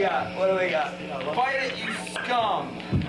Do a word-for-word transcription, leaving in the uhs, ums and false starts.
we got? What do we got? Bite It You Scum.